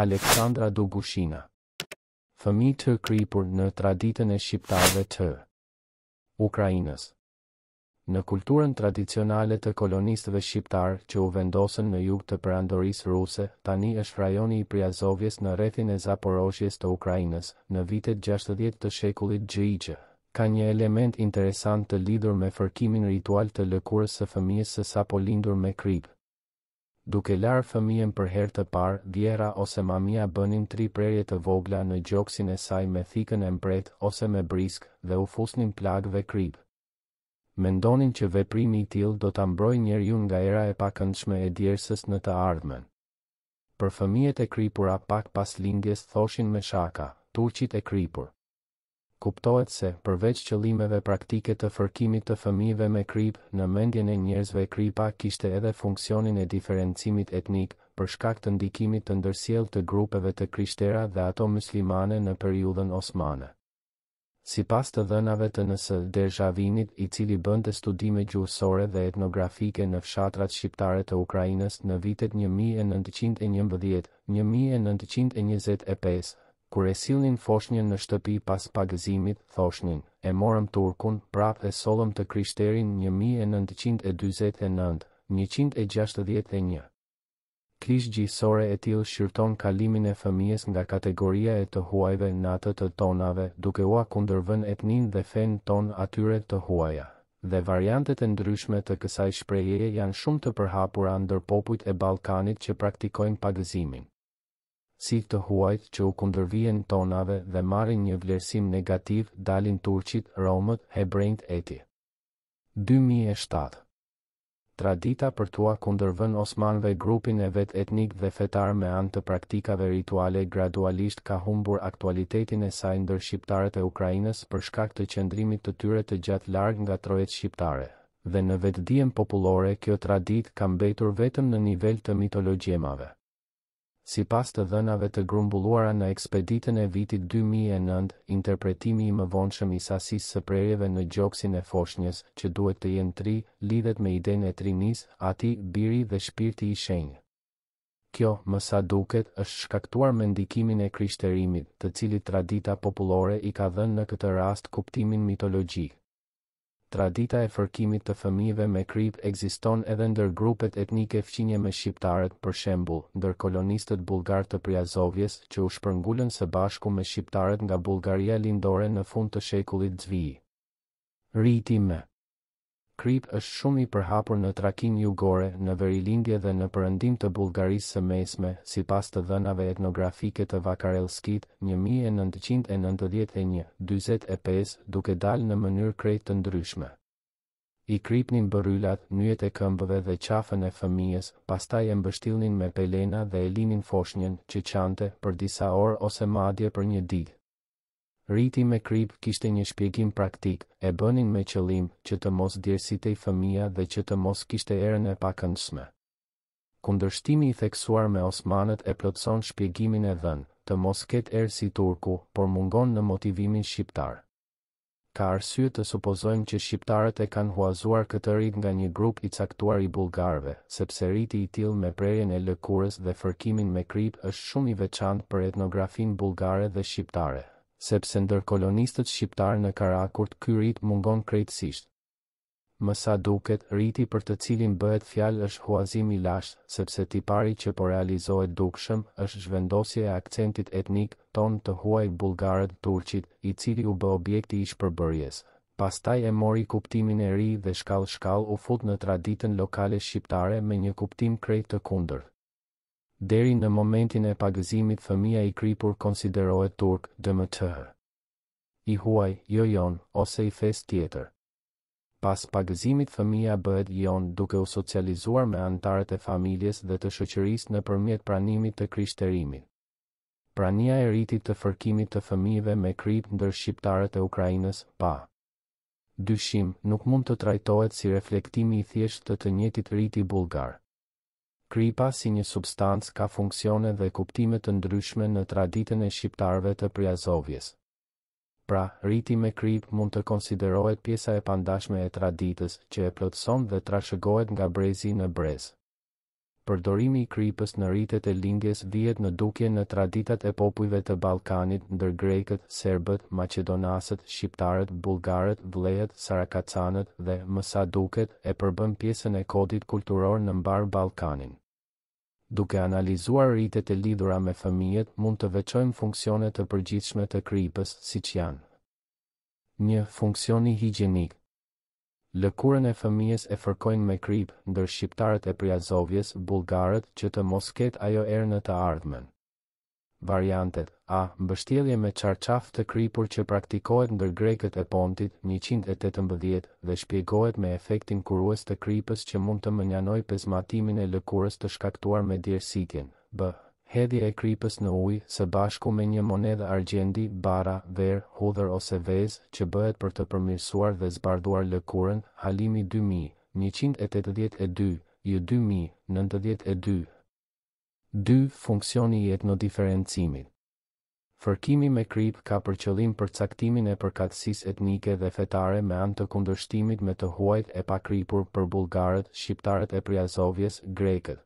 Alexandra Dugushina. Fëmi të kripur në traditën e shqiptarëve të Ukrainës. Në kulturën tradicionale të kolonistëve shqiptar që u vendosën në jug të perandorisë ruse, tani është rajoni I Priazovjes në rrethin e Zaporozhjes të Ukrainës, në vitet 60 të shekullit GJ. Ka një element interesant të lidhur me fërkimin ritual të lëkurës së fëmijës së sapo lindur me krip. Duke larë fëmijën për herë të parë, djera ose mamia bënin 3 prerje të vogla në gjoksin e saj me thikën e mbret ose me brisk dhe u fusnin plagëve krip. Mendonin që veprimi I tillë do ta mbrojë njeriun nga era e pakëndshme e djersës në të ardhmen. Për fëmijët e kripura pak pas lindjes thoshin me shaka, turqit e kripur. Kuptohet se, përveç qëllimeve praktike të fërkimit të fëmijëve me krip, në mendjen e njerëzve kripa kishte edhe funksionin e diferencimit etnik, për shkak të ndikimit të ndërsjellë të grupeve të krishtera dhe ato muslimane në periudhën osmane. Sipas të dhënave të N.S. Derzhavinit, I cili bënte studime gjuhësore dhe etnografike në fshatrat shqiptare të Ukrainës në vitet 1911-1925, Kur e sillnin foshnjën në shtëpi pas pagëzimit, thoshnin, e morëm turkun, prap e sollëm të krishterin 1949-161. Klish gjisore e tillë shqyrton kalimin e fëmijës nga kategoria e të huajve në atë të tonave, duke u akundërvënë etnin dhe fen ton atyre të huaja. Dhe variantet e ndryshme të kësaj shprehjeje janë shumë të përhapura ndër popujt e Ballkanit që praktikojnë pagëzimin. Si të huajt që u kundërvijen tonave dhe marrin një vlerësim negativ dalin turqit, romët, hebrejt etj. 2007. Tradita për t'u kundërvënë osmanëve grupin e vet etnik dhe fetar me anë të praktikave rituale gradualisht ka humbur aktualitetin e saj ndër shqiptarët e Ukrainës për shkak të qëndrimit të tyre të gjatë larg nga trojet shqiptare, dhe në vetdijen popullore kjo traditë ka mbetur vetëm në nivel të mitologjemave. Sipas të dhënave të grumbulluara në ekspeditën e vitit 2009, interpretimi I më vonshëm I sasisë së prerjeve në gjoksin e foshnjës, që duhet të jenë 3, lidhet me idenë e trinisë, ati, biri dhe shpirti I shenjë. Kjo, më sa duket, është shkaktuar me ndikimin e krishterimit, të cilit tradita popullore I ka dhënë në këtë rast kuptimin mitologjik. Tradita e fërkimit të fëmijëve me krip ekziston edhe ndër grupet etnike fqinje me shqiptarët, për shembull, ndër kolonistët bullgar të Priazovjes që u shpërngulën së bashku me shqiptarët nga Bullgaria lindore në fund të shekullit XVI. Riti me krip është shumë I përhapur në Trakinë jugore, në verilindje dhe në perëndim të Bullgarisë së mesme, sipas të dhënave etnografike të Vakarelskit 1991-45, duke dalë në mënyrë krejt të ndryshme. I kripnin bërylat, nyjet e këmbëve dhe qafën e fëmijës, pastaj e mbështillnin me pelena dhe e linin foshnjën që çante për disa orë ose madje për një ditë. Riti me krip kishte një shpjegim praktik, e bënin me qëllim që të mos djersitej fëmia dhe që të mos kishte erën e pakëndshme. Kundërshtimi I theksuar me osmanët e plotson shpjegimin e dhënë, të mos ketë erë si turku, por mungon në motivimin shqiptar. Ka arsye të supozojmë që shqiptarët e kanë huazuar këtë rit nga një grup I caktuar I bullgarëve, sepse riti I tillë me prerjen e lëkurës dhe fërkimin me krip është shumë I veçantë për etnografinë bullgare dhe shqiptare. Sepse ndër kolonistët shqiptar në Karakurt ky rit mungon krejtësisht. Më sa duket, riti për të cilin bëhet fjalë është huazim I lashtë, sepse tipari që po realizohet dukshëm është zhvendosja e akcentit etnik ton të huaj bullgarët turqit, I cili u bë objekti I shpërbërjes. Pastaj e mori kuptimin e ri dhe shkallë-shkallë u fut në traditën lokale shqiptare me një kuptim krejt të kundërt. Deri në momentin e pagëzimit fëmia I kripur konsiderohet turk, dmt. I huaj, jo jon, ose I fes tjetër. Pas pagëzimit fëmia bëhet jon duke u socializuar me antarët e familjes dhe të shoqërisë nëpërmjet pranimit të krishterimit. Prania e ritit të fërkimit të fëmijëve me krip ndër shqiptarët e Ukrainës pa dyshim nuk mund të trajtohet si reflektimi I thjeshtë të njëjtit riti bullgar. Kripa si një substancë ka funksione dhe kuptime të ndryshme në traditën e shqiptarëve të Priazovjes. Pra, riti me krip mund të konsiderohet pjesa e pandashme e traditës që e plotëson dhe trashëgohet nga brezi në brez. Përdorimi i kripës në ritet e lindjes vihet në dukje në traditat e popujve të Ballkanit, ndër grekët, serbët, maqedonasët, shqiptarët, bullgarët, vlejet, sarakacanët dhe, më sa duket, e përbën pjesën e kodit kulturor në mbar Ballkanin. Duke analizuar ritet e lidhura me fëmijët, mund të veçojmë funksionet të përgjithshme të kripës, siç janë: 1. Funksioni higjenik. Lëkurën e fëmijës e fërkojnë me krip, ndër shqiptarët e Priazovjes, bullgarët, që të mos ketë ajo erë në të ardhmen. Variantet: A. Mbështjellje me çarçaf të kripur që praktikohet ndër grekët e Pontit 118 dhe shpjegohet me efektin kurues të kripës që mund të mënjanojë pezmatimin e lëkurës të shkaktuar me djersitin. B. Hedhje e kripës në ujë së bashku me një monedë argjendi, bara, ver, hudhër ose vezë që bëhet për të përmirësuar dhe zbardhuar lëkurën. Halimi 2182, ju 2092. 2. Funksioni i etnodiferencimit. Fërkimi me krip ka për qëllim përcaktimin e përkatësisë etnike dhe fetare me anë të kundërshtimit me të huajt e pakripur për bullgarët, shqiptarët e Priazovjes, grekët.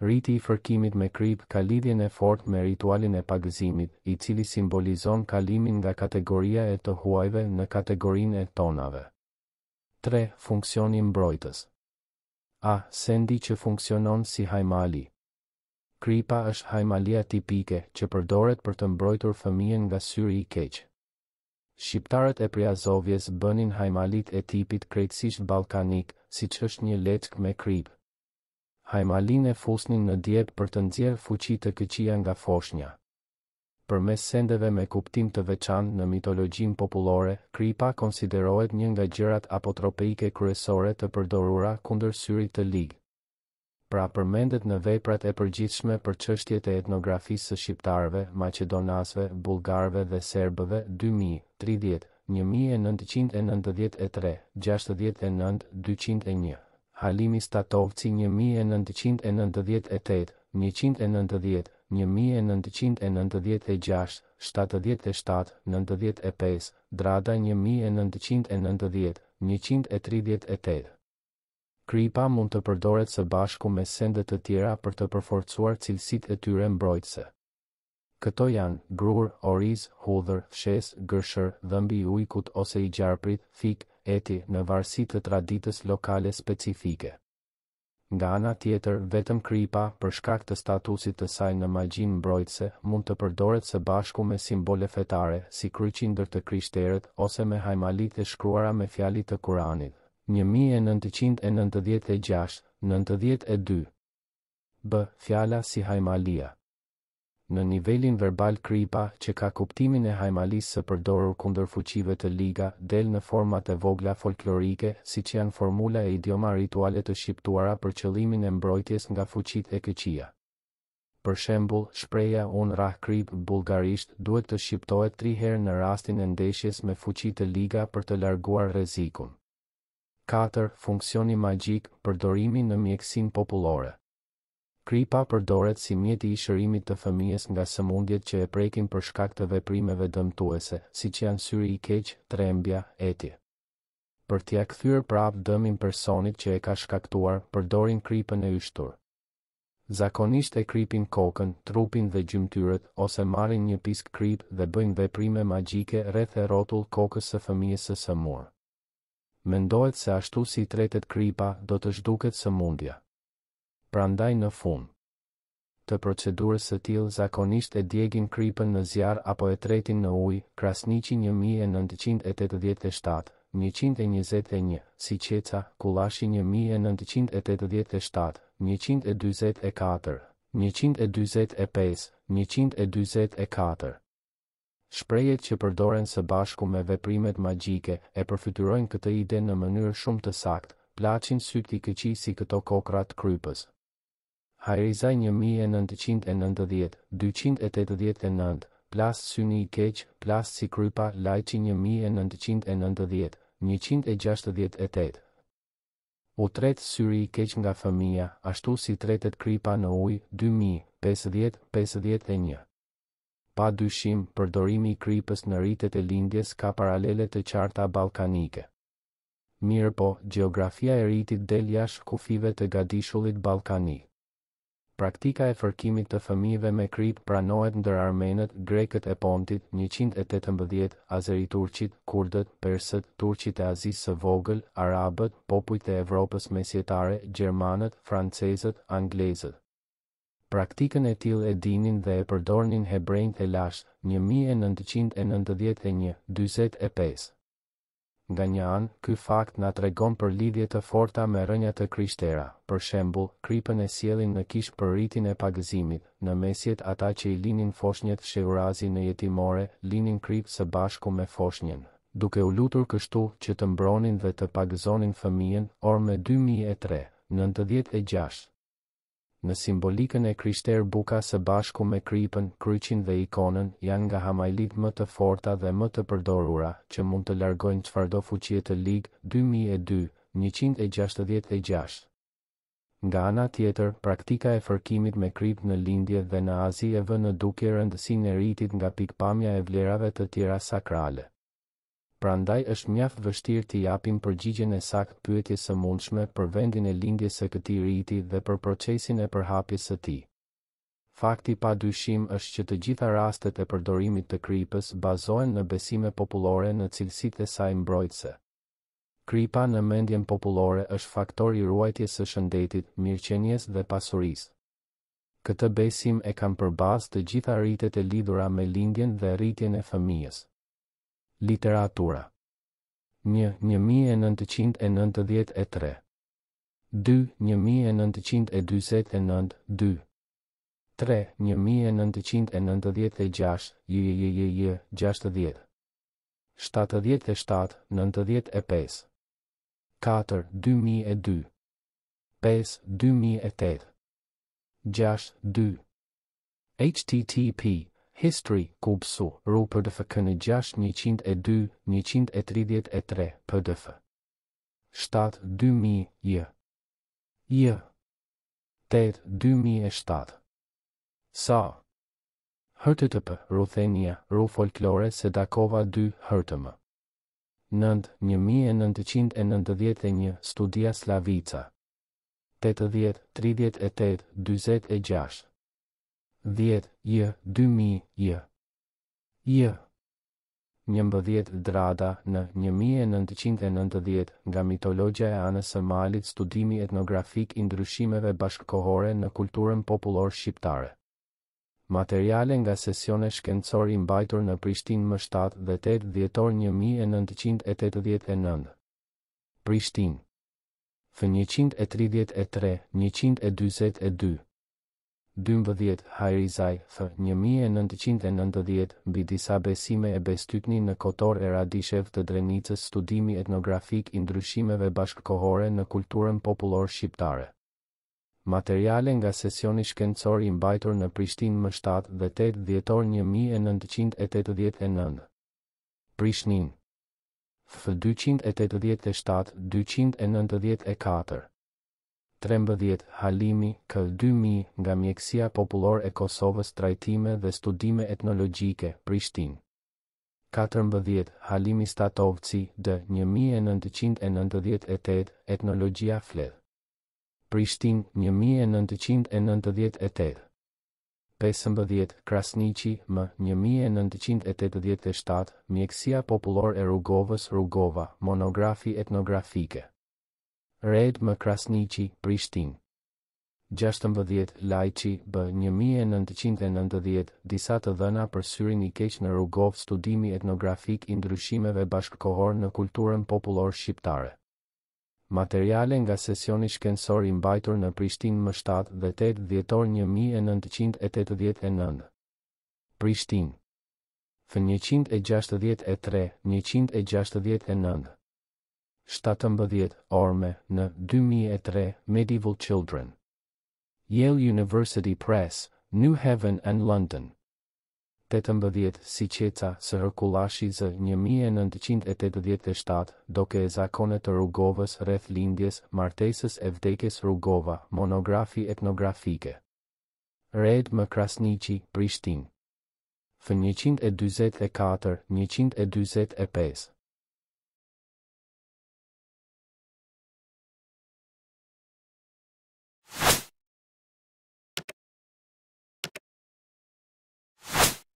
Riti i fërkimit me krip ka lidhjen e fortë me ritualin e pagëzimit, i cili simbolizon kalimin nga kategoria e të huajve në kategorinë e tonave. 3. Funksioni mbrojtës. A. Sendi që funksionon si hajmali. Kripa është hajmalia tipike që përdoret për të mbrojtur fëmijën nga syri i keq. Shqiptarët e Priazovjes bënin hajmalit e tipit krejtësisht ballkanik, siç është një leckë me krip. Hajmalin e fusnin në djep për të nxjerrë fuqi të këqija nga foshnja. Përmes sendeve me kuptim të veçantë në mitologjinë popullore, kripa konsiderohet një nga gjërat apotropeike kryesore të përdorura kundër syrit të ligë. Pra përmendet në veprat e përgjithshme për çështjet e etnografisë së shqiptarëve, maqedonasëve, bullgarëve dhe serbëve 2030, 1993, 69, 201. Halimi Statovci 1998, 190, 1996, 77, 95, Drada 1990, 138. Kripa mund të përdoret së bashku me sende të tjera për të përforcuar cilësitë e tyre mbrojtëse. Këto janë grur, oriz, hudhër, fshes, gërshër, dhëmbi i ujkut ose i gjarprit, fik, eti, në varësi të traditës lokale specifike. Nga ana tjetër, vetëm kripa, për shkak të statusit të saj në magjinë mbrojtëse, mund të përdoret së bashku me simbole fetare, si kryqi ndër të krishterët, ose me hajmalitë e shkruara me fjali të Kuranit. 1996, 92. B. Fjala si hajmalia. Në nivelin verbal kripa, që ka kuptimin e hajmalisë së përdorur kundër fuqive të liga, del në format e vogla folklorike, siç janë formula e idioma rituale të shqiptuara për qëllimin e mbrojtjes nga fuqitë e këqija. Për shembull, shpreha unë rah krip bullgarisht duhet të shqiptohet 3 herë në rastin e ndeshjes me fuqi të liga për të larguar rrezikun. 4. Funksioni magjik, përdorimi në mjekësinë popullore. Kripa përdoret si mjeti i shërimit të fëmijës nga sëmundjet që e prekin për shkak të veprimeve dëmtuese, siç janë syri i keq, trembja, etje. Për t'ia kthyer prapë dëmin personit që e ka shkaktuar, përdorin kripën e yshtur. Zakonisht e kripin kokën, trupin dhe gjymtyrët, ose marrin një pisk krip dhe bëjnë veprime magjike rreth e rrotull kokës së fëmijës së sëmur. Mendohet se ashtu si tretet kripa do të zhduket sëmundja. Prandaj në fund të procedurës së tillë zakonisht e djegin kripën në zjarr apo e tretin në ujë. Krasniqi 1987, 121, Siçeca, Kullashi 1987, 144, 145, 144. Shprehjet që përdoren së bashku me veprimet magjike e përfytyrojnë këtë ide në mënyrë shumë të saktë. Plaçin sytë i këqij si këto kokrat krypës. Hajrizaj 1990, 289, plas syni i keq, plas si krypa, lajçi 1990, 168. U tret syri i keq nga fëmia, ashtu si tretet kripa në ujë, 2050, 51. Pa dyshim, përdorimi i kripës në ritet e lindjes ka paralele të qarta ballkanike. Mirë po, gjeografia e rritit del jashtë kufive të gadishullit ballkanik. Praktika e fërkimit të fëmijëve me krip pranohet ndër armenët, grekët e Pontit, 118, azeriturqit, kurdët, persët, turqit e Azisë së vogël, arabët, popujt e Evropës mesjetare, gjermanët, francezët, anglezët. Praktikën e tillë e dinin dhe e përdornin hebrejt e lashtë, 1991-45. Nga një anë, ky fakt na tregon për lidhje të forta me rënja të krishtera. Për shembull, kripën e sjellin në kishë për ritin e pagëzimit, në mesjet ata që i linin foshnjët sheurazi në jetimore, linin kripë së bashku me foshnjën, duke u lutur kështu që të mbronin dhe të pagëzonin fëmijën, orë me 2003, 96. Në simbolikën e krishterë buka së bashku me kripën, kryqin dhe ikonën janë nga hamajlit më të forta dhe më të përdorura që mund të largojnë çfarëdo fuqie të ligë, 2002, 166. Nga ana tjetër, praktika e fërkimit me krip në lindje dhe në Azi e vë në dukje rëndësinë e ritit nga pikpamja e vlerave të tjera sakrale. Prandaj është mjaft vështirë t'i japim përgjigjen e saktë pyetjes së mundshme për vendin e lindjes së këtij riti dhe për procesin e përhapjes së tij. Fakti padyshim është që të gjitha rastet e përdorimit të kripës bazohen në besime popullore në cilësitë e saj mbrojtëse. Kripa në mendjen popullore është faktor i ruajtjes së shëndetit, mirëqenies dhe pasurisë. Këtë besim e kanë për bazë të gjitha ritet e lidhura me lindjen dhe rritjen e fëmijës. Literatura 1. 1993 2. 1949 3. 1996 60 77 95 4. 2002 5. 2008 6. 2 HTTP History, Kubsu, Ru PDF kënë 6.102, 133, PDF. 7.2000, J. 8.2007. Sa. Hërtëtëpë, Ruthenia, Ru Folklore, Sedakova 2, Hërtëmë. 9.1991, Studia Slavica. 80.38, 26. 10. J. 2000 J. 11 Drada në 1990 nga mitologjia e anës së malit studimi etnografik i ndryshimeve bashkëkohore në kulturën popullore shqiptare. Materiale nga sesione shkencore i mbajtur në Prishtinë më 7 dhe 8 dhjetor 1989. Prishtinë. F 133, 142. 12 Hajrizaj, f 1990, mbi disa besime e bestykni në Kotor e Radishev të Drenicës studimi etnografik i ndryshimeve bashkëkohore në kulturën popullore shqiptare. Materiale nga sesioni shkencor i mbajtur në Prishtinë më 7 dhe 8 dhjetor 1989. Prishtinë. F 287, 294. 13 Halimi, K2000 nga mjekësia popullore e Kosovës trajtime dhe studime etnologjike, Prishtinë. 14 Halimi Statovci, d. 1998, etnologjia flet. Prishtinë, 1998. 15 Krasniqi, m. 1987, mjekësia popullore e Rugovës, Rugova, monografi etnografike. Red më Krasniqi, Prishtinë. 16 Lajçi, b. 1990, disa të dhëna për syrin i keq në Rugov studimi etnografik i ndryshimeve bashkëkohor në kulturën popullore shqiptare. Materiale nga sesioni shkencor i mbajtur në Prishtinë më 7 dhe 8 dhjetor 1989. Prishtinë. F 163, 169. 17 Orme në 2003 Medieval Children. Yale University Press, New Haven and London. 18 Siqeca së Herkulashi zë 1987 doke e zakone të Rugovës rreth lindjes, martesës e vdekjes Rugova, monografi etnografike. Red më Krasniqi, Prishtinë. F 144, 145.